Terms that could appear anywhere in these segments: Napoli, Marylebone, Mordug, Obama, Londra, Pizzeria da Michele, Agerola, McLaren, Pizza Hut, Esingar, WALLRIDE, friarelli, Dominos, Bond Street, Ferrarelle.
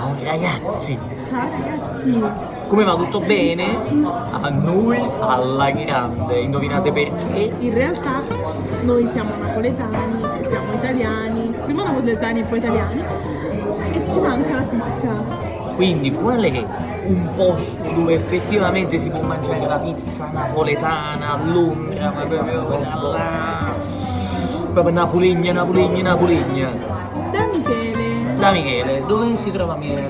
Ciao ragazzi! Ciao ragazzi! Come va? Tutto bene? A noi alla grande, indovinate perché? In realtà noi siamo napoletani, siamo italiani, prima napoletani e poi italiani, e ci manca la pizza. Quindi qual è un posto dove effettivamente si può mangiare la pizza napoletana a Londra, ma proprio quella là, proprio napolegna, napolegna, napolegna? Da Michele, dove si trova Michele?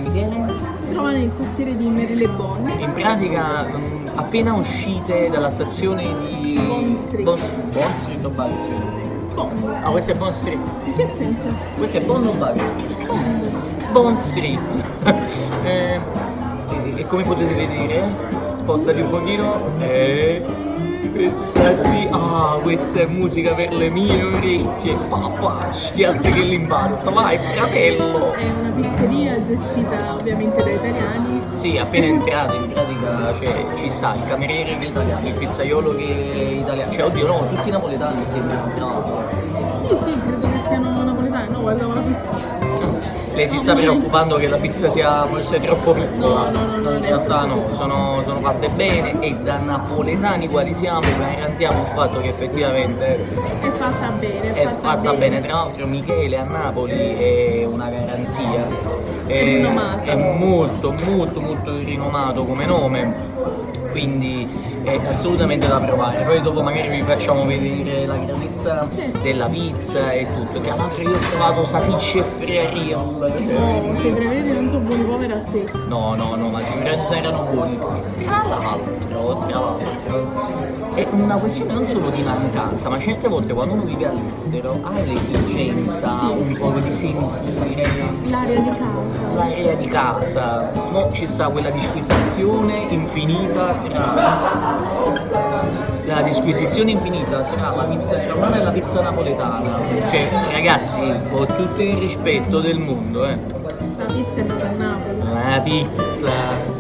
Si trova nel quartiere di Marylebone. In pratica appena uscite dalla stazione di Bond Street o Bond Street? Bond. Ah, questo è Bond Street. In che senso? Questo è Bond o Bond Street? Bond Street. E come potete vedere, spostati un pochino. Questa sì, questa è musica per le mie orecchie, papà, schiatti che l'impasto, vai fratello! È una pizzeria gestita ovviamente da italiani. Sì, appena entrati in pratica cioè, ci sta il cameriere che è italiano, il pizzaiolo che è italiano, cioè oddio no, tutti napoletani sembrano, no? Sì, sì, credo che siano napoletani, no, guardavo la pizzeria. Lei si sta preoccupando che la pizza sia forse troppo piccola. No, in realtà no, sono fatte bene e da napoletani quali siamo garantiamo il fatto che effettivamente è fatta bene. È fatta bene. Tra l'altro Michele a Napoli è una garanzia, è molto molto molto rinomato come nome. Quindi è assolutamente da provare, poi dopo magari vi facciamo vedere la grandezza della pizza e tutto. Tra l'altro io ho trovato salsicce e Ferrarelle. No, se Ferrarelle non sono buoni povero a te. No, ma sicuramente erano buoni. Tra l'altro è una questione non solo di mancanza, ma certe volte quando uno vive all'estero hai l'esigenza un po' di sentire l'area di casa. No, ci sta quella disquisizione infinita tra la pizza romana e la pizza napoletana. Cioè, ragazzi, ho tutto il rispetto del mondo, La pizza è nata a Napoli. La pizza,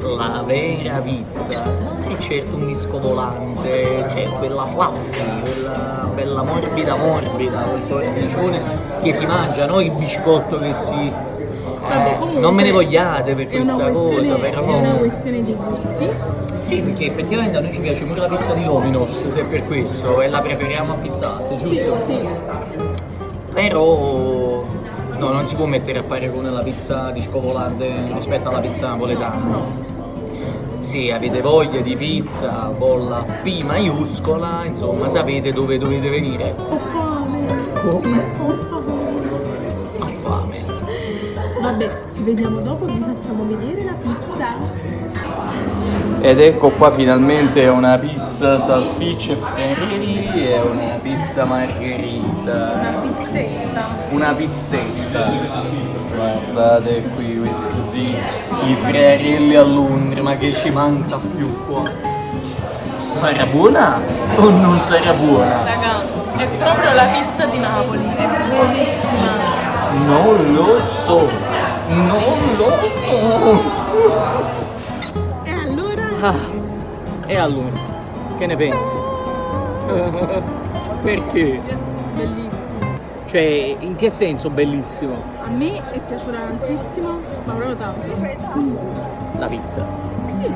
la vera pizza. E certo un disco volante, c'è quella fluffy, quella bella morbida, col tornicione che si mangia, no? Il biscotto che si... Vabbè, non me ne vogliate per questa cosa, però... È una questione di gusti. Sì, perché effettivamente a noi ci piace pure la pizza di Dominos, se è per questo, e la preferiamo a Pizza Hut, giusto? Sì. Però... No, non si può mettere a paragone la pizza discovolante rispetto alla pizza napoletana. No. Se avete voglia di pizza con la P maiuscola, insomma, sapete dove dovete venire. Ho fame! Come? Ho fame! Vabbè, ci vediamo dopo e vi facciamo vedere la pizza. Ed ecco qua finalmente una pizza salsicce e Ferrarelle e una pizza margherita. Una pizzetta. Guardate qui questi sì, i Ferrarelle a Londra, ma che ci manca più qua? Sarà buona o non sarà buona? Raga, è proprio la pizza di Napoli, è buonissima. Non lo so. E allora? Che ne pensi? Perché? Bellissimo. Cioè, in che senso bellissimo? A me è piaciuta tantissimo, ma proprio tanto. La pizza? Sì.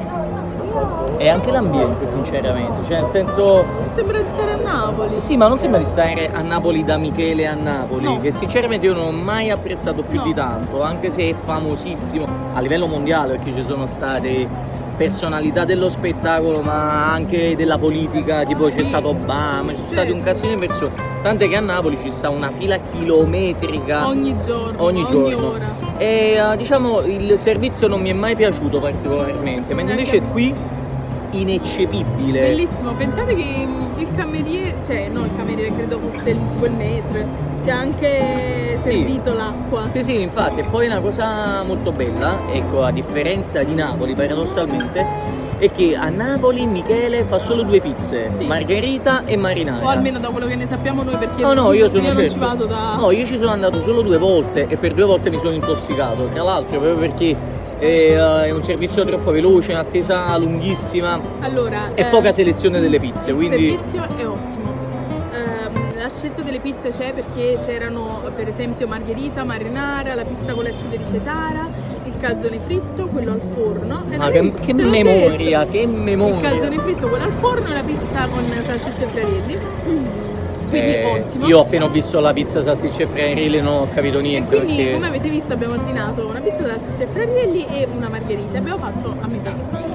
E anche l'ambiente, sinceramente, cioè nel senso... Sembra di stare a Napoli. Sì, ma non sembra di stare a Napoli da Michele a Napoli, no. Che sinceramente io non ho mai apprezzato più di tanto, anche se è famosissimo a livello mondiale, perché ci sono state... personalità dello spettacolo ma anche della politica, tipo c'è stato Obama, c'è stato un cazzino di persone, tant'è che a Napoli ci sta una fila chilometrica ogni giorno. E diciamo il servizio non mi è mai piaciuto particolarmente, mentre invece qui ineccepibile, bellissimo. Pensate che il cameriere, cioè no, il cameriere credo fosse tipo il metro, c'è anche servito l'acqua. Sì, infatti. E poi una cosa molto bella, ecco, a differenza di Napoli paradossalmente, è che a Napoli Michele fa solo due pizze, margherita e marinara, o almeno da quello che ne sappiamo noi, perché io ci sono andato solo due volte e per due volte mi sono intossicato, tra l'altro proprio perché è un servizio troppo veloce, un'attesa lunghissima, e poca selezione delle pizze. Il servizio è ottimo, la scelta delle pizze c'è, perché c'erano per esempio margherita, marinara, la pizza con le acciughe di cetara, il calzone fritto, quello al forno. Ma che memoria, che memoria! Il calzone fritto, quello al forno, e la pizza con salsicce e friarelli. Quindi ottimo. Io appena ho visto la pizza, salsicce e friarelli non ho capito niente. E quindi, perché... come avete visto, abbiamo ordinato una pizza, salsicce e friarelli e una margherita. Abbiamo fatto a metà.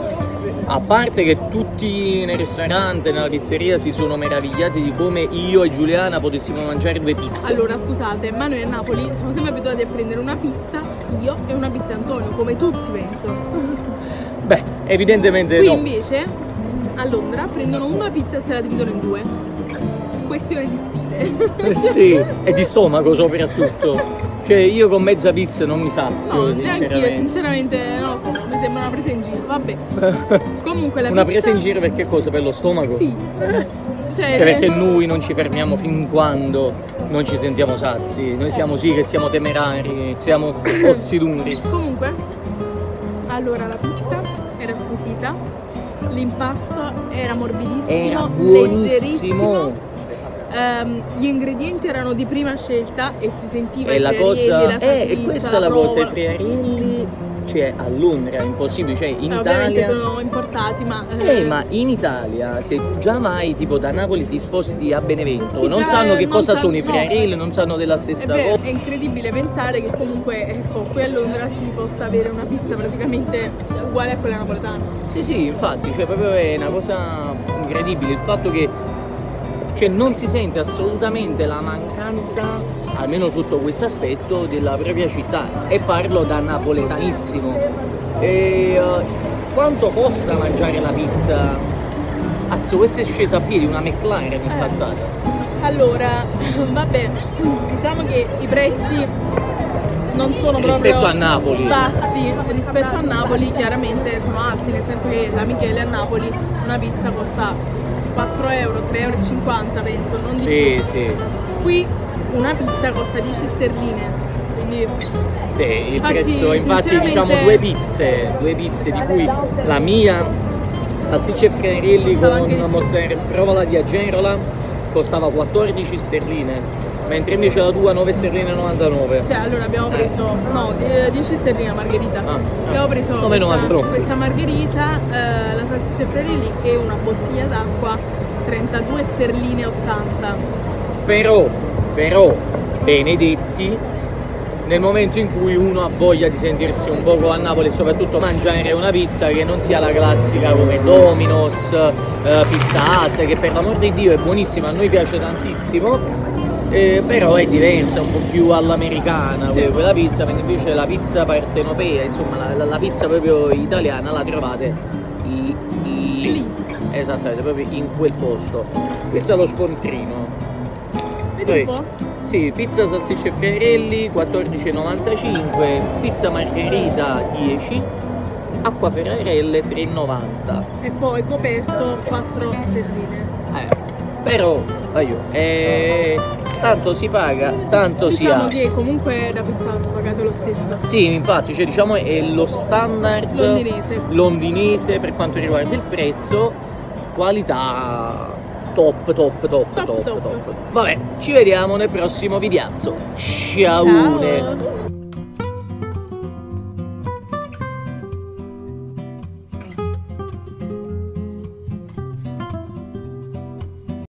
A parte che tutti nel ristorante, nella pizzeria, si sono meravigliati di come io e Giuliana potessimo mangiare due pizze. Allora, scusate, ma noi a Napoli siamo sempre abituati a prendere una pizza io e una pizza Antonio, come tutti, penso. Beh, evidentemente qui no. Qui invece, a Londra, prendono una pizza e se la dividono in due. Questione di stile. Sì, e di stomaco soprattutto. Cioè, io con mezza pizza non mi sazio, no, sinceramente. Anch'io, sinceramente, non lo so, mi sembra una presa in giro, vabbè. Comunque la pizza... Una presa in giro per che cosa? Per lo stomaco? Sì. Cioè, perché noi non ci fermiamo fin quando non ci sentiamo sazi. Noi siamo sì che siamo temerari, siamo ossiduri. Comunque, allora la pizza era squisita, l'impasto era morbidissimo, leggerissimo. Gli ingredienti erano di prima scelta e si sentiva il friarelli, la salsiccia, e questa è la cosa, i friarelli, cioè a Londra è impossibile, cioè in Italia sono importati, ma in Italia, se già vai tipo da Napoli ti sposti a Benevento, sì, non sanno che non cosa sono i friarelli, non sanno della stessa cosa. È incredibile pensare che comunque, ecco, qui a Londra si possa avere una pizza praticamente uguale a quella napoletana. Sì, sì, infatti, cioè proprio è una cosa incredibile il fatto che, cioè, non si sente assolutamente la mancanza, almeno sotto questo aspetto, della propria città. E parlo da napoletanissimo. E quanto costa mangiare la pizza? Azzo, questa è scesa a piedi, una McLaren in passato. Allora, vabbè, diciamo che i prezzi non sono proprio rispetto a Napoli. Bassi, rispetto a Napoli chiaramente sono alti, nel senso che da Michele a Napoli una pizza costa... 4 euro, 3,50 euro penso, non di più. Sì. Qui una pizza costa 10 sterline. Quindi sì, il infatti, prezzo, infatti diciamo due pizze di cui la mia salsiccia e friarelli con una mozzarella, provola di Agerola, costava 14 sterline. Mentre invece la tua 9 sterline 99. Cioè, allora abbiamo preso, no, 10 sterline margherita. Abbiamo preso questa margherita, la salsiccia e friarelli e una bottiglia d'acqua, 32 sterline 80. Però, benedetti, nel momento in cui uno ha voglia di sentirsi un poco a Napoli, soprattutto mangiare una pizza che non sia la classica come Dominos, Pizza Hut, che per l'amor di Dio è buonissima, a noi piace tantissimo. Però è diversa, un po' più all'americana, sì, quella pizza, mentre invece la pizza partenopea, insomma la pizza proprio italiana la trovate lì, esattamente, proprio in quel posto. Questo è lo scontrino. Vedi un po'? Sì, pizza salsicce e friarelli 14,95, pizza margherita 10, acqua Ferrarelle 3,90 e poi coperto 4 sterline. Però, tanto si paga, tanto si ha. Diciamo che comunque da pizza pagate lo stesso. Sì, infatti, cioè, diciamo è lo standard londinese per quanto riguarda il prezzo, qualità top. Vabbè, ci vediamo nel prossimo videazzo. Ciao!